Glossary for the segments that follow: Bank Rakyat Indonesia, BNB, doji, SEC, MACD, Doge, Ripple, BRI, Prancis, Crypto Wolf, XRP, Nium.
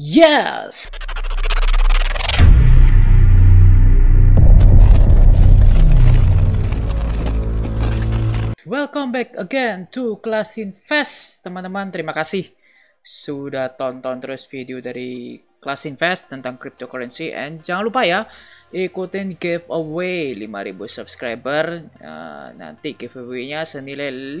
Yes! Welcome back again to Kelas Invest, teman-teman. Terima kasih sudah tonton terus video dari Kelas Invest tentang cryptocurrency, and jangan lupa ya ikutin giveaway 5.000 subscriber. Nanti giveaway-nya senilai 500.000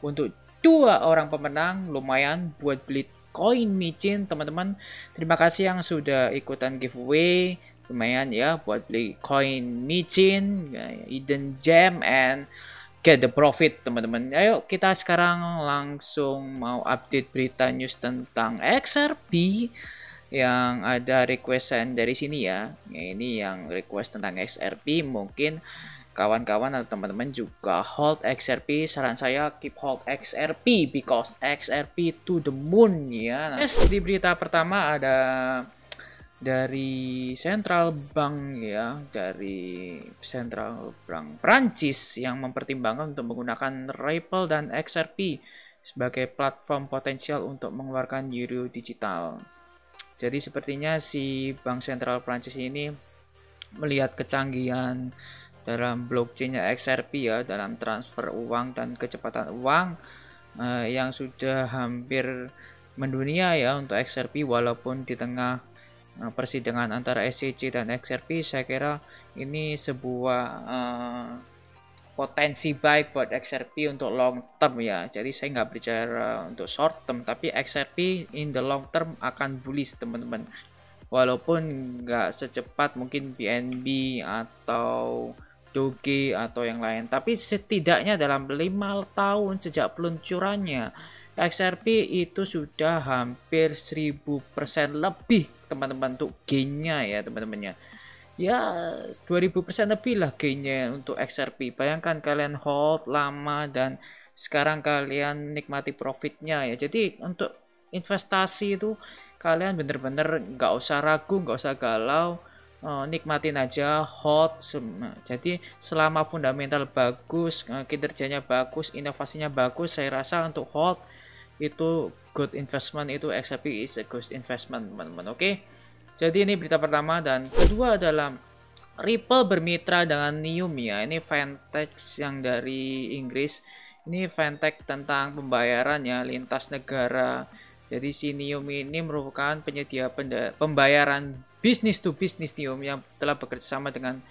untuk 2 orang pemenang, lumayan buat beli koin micin, teman-teman. Terima kasih yang sudah ikutan giveaway, lumayan ya buat beli koin micin, hidden gem, and get the profit, teman-teman. Ayo kita sekarang langsung mau update berita news tentang XRP yang ada requestan dari sini ya. Ini yang request tentang XRP, mungkin kawan-kawan atau teman-teman juga hold XRP. Saran saya keep hold XRP because XRP to the moon ya. Yes, di berita pertama ada dari Central Bank ya, dari Central Bank Prancis yang mempertimbangkan untuk menggunakan Ripple dan XRP sebagai platform potensial untuk mengeluarkan euro digital. Jadi sepertinya si Bank Sentral Prancis ini melihat kecanggihan dalam blockchainnya XRP ya, dalam transfer uang dan kecepatan uang yang sudah hampir mendunia ya untuk XRP. Walaupun di tengah persidangan antara SEC dan XRP, saya kira ini sebuah potensi baik buat XRP untuk long term ya. Jadi saya nggak bicara untuk short term, tapi XRP in the long term akan bullish, teman-teman. Walaupun nggak secepat mungkin BNB atau Doge atau yang lain, tapi setidaknya dalam 5 tahun sejak peluncurannya XRP itu sudah hampir 1000% lebih, teman-teman, untuk gainnya ya, teman-temannya ya, 2000% lebih lah gainnya untuk XRP. Bayangkan kalian hold lama dan sekarang kalian nikmati profitnya ya. Jadi untuk investasi itu kalian bener-bener nggak usah ragu, nggak usah galau, nikmatin aja, hot. Jadi selama fundamental bagus, kinerjanya bagus, inovasinya bagus, saya rasa untuk hot itu good investment, itu XRP is a good investment, teman-teman. Oke, jadi ini berita pertama. Dan kedua adalah Ripple bermitra dengan Nium ya. Ini fintech yang dari Inggris, ini fintech tentang pembayaran ya, lintas negara. Jadi si Nium ini merupakan penyedia pembayaran bisnis to bisnis yang telah bekerjasama dengan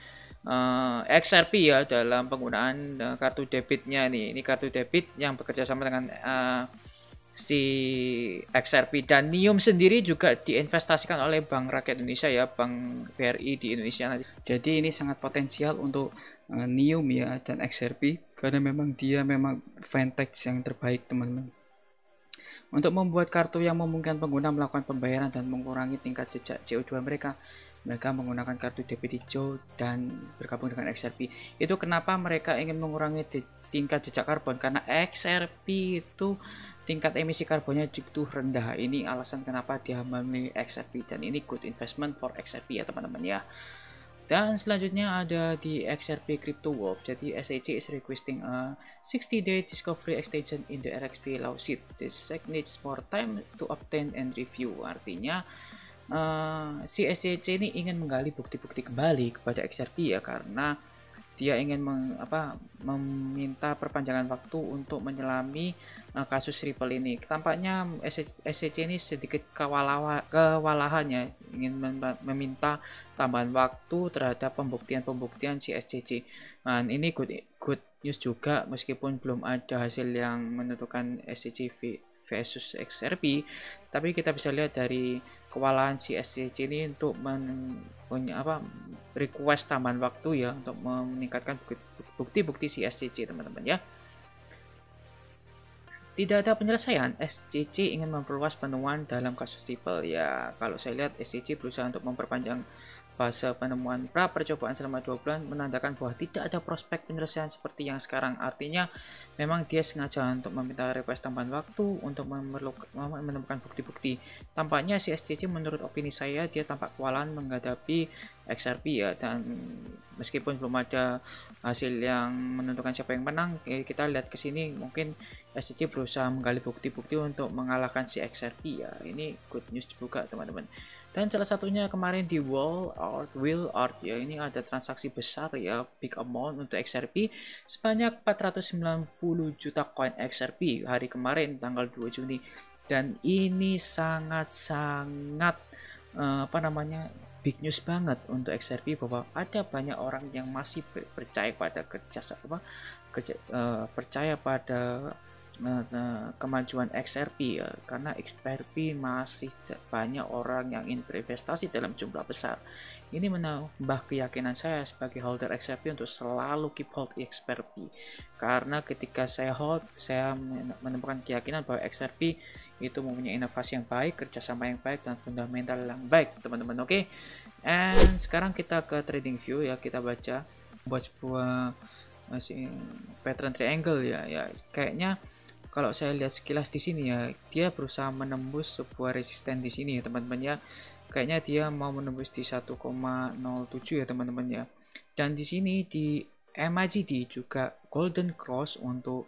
XRP ya dalam penggunaan kartu debitnya nih. Ini kartu debit yang bekerjasama dengan si XRP, dan Nium sendiri juga diinvestasikan oleh Bank Rakyat Indonesia ya, Bank BRI di Indonesia nanti. Jadi ini sangat potensial untuk Nium ya dan XRP, karena memang dia memang fintech yang terbaik, teman-teman, untuk membuat kartu yang memungkinkan pengguna melakukan pembayaran dan mengurangi tingkat jejak CO2 mereka. Mereka menggunakan kartu debit hijau dan bergabung dengan XRP. Itu kenapa mereka ingin mengurangi tingkat jejak karbon, karena XRP itu tingkat emisi karbonnya cukup rendah. Ini alasan kenapa dia memilih XRP, dan ini good investment for XRP ya, teman-teman ya. Dan selanjutnya ada di XRP Crypto Wolf. Jadi SEC is requesting a 60-day discovery extension in the XRP lawsuit. This SEC needs more time to obtain and review. Artinya si SEC ini ingin menggali bukti-bukti kembali kepada XRP ya, karena dia ingin meminta perpanjangan waktu untuk menyelami kasus Ripple ini. Tampaknya SEC ini sedikit kewalahannya, ingin meminta tambahan waktu terhadap pembuktian-pembuktian si SEC. Dan ini good news juga, meskipun belum ada hasil yang menentukan SEC versus XRP, tapi kita bisa lihat dari kewalahan si SEC ini untuk request tambahan waktu ya untuk meningkatkan bukti-bukti si SEC, teman-teman ya. Tidak ada penyelesaian, SEC ingin memperluas penemuan dalam kasus Ripple ya. Kalau saya lihat SEC berusaha untuk memperpanjang fase penemuan pra percobaan selama 2 bulan, menandakan bahwa tidak ada prospek penyelesaian seperti yang sekarang. Artinya memang dia sengaja untuk meminta request tambahan waktu untuk menemukan bukti-bukti. Tampaknya si SEC, menurut opini saya, dia tampak kewalahan menghadapi XRP ya, dan meskipun belum ada hasil yang menentukan siapa yang menang, kita lihat ke sini mungkin SEC berusaha menggali bukti-bukti untuk mengalahkan si XRP ya. Ini good news juga teman-teman. Dan salah satunya kemarin di Wall Will Art ya, ini ada transaksi besar ya, big amount untuk XRP sebanyak 490 juta koin XRP hari kemarin tanggal 2 Juni, dan ini sangat-sangat big news banget untuk XRP bahwa ada banyak orang yang masih percaya pada kemajuan XRP ya, karena XRP masih banyak orang yang ingin berinvestasi dalam jumlah besar. Ini menambah keyakinan saya sebagai holder XRP untuk selalu keep hold XRP, karena ketika saya hold, saya menemukan keyakinan bahwa XRP itu mempunyai inovasi yang baik, kerjasama yang baik, dan fundamental yang baik teman-teman. Oke, and sekarang kita ke trading view ya, kita baca buat sebuah pattern triangle ya. Kayaknya kalau saya lihat sekilas di sini ya, dia berusaha menembus sebuah resisten di sini ya teman-teman ya. Kayaknya dia mau menembus di 1,07 ya teman-teman ya. Dan di sini di MACD juga golden cross untuk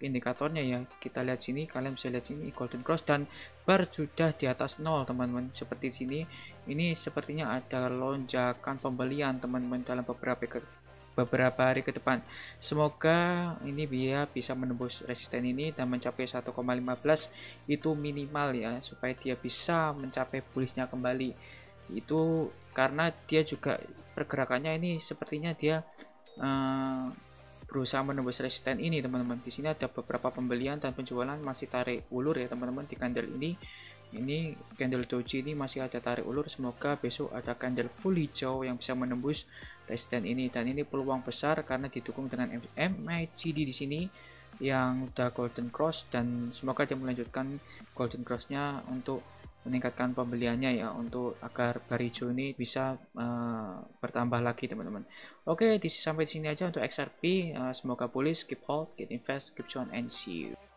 indikatornya ya, kita lihat sini, kalian bisa lihat sini golden cross dan bar sudah di atas 0 teman-teman. Seperti sini, ini sepertinya ada lonjakan pembelian teman-teman dalam beberapa hari ke depan. Semoga ini bisa menembus resisten ini dan mencapai 1,15 itu minimal ya, supaya dia bisa mencapai bullishnya kembali itu, karena dia juga pergerakannya ini sepertinya dia berusaha menembus resisten ini teman-teman. Di sini ada beberapa pembelian dan penjualan masih tarik ulur ya teman-teman di candle ini. Ini candle doji ini masih ada tarik ulur. Semoga besok ada candle full hijau yang bisa menembus resisten ini, dan ini peluang besar karena didukung dengan MACD di sini yang udah golden cross, dan semoga dia melanjutkan golden crossnya untuk meningkatkan pembeliannya ya, untuk agar bar hijau ini bisa bertambah lagi teman-teman. Oke, sampai di sini aja untuk XRP. Semoga bullish, keep hold, keep invest, keep join, and see you.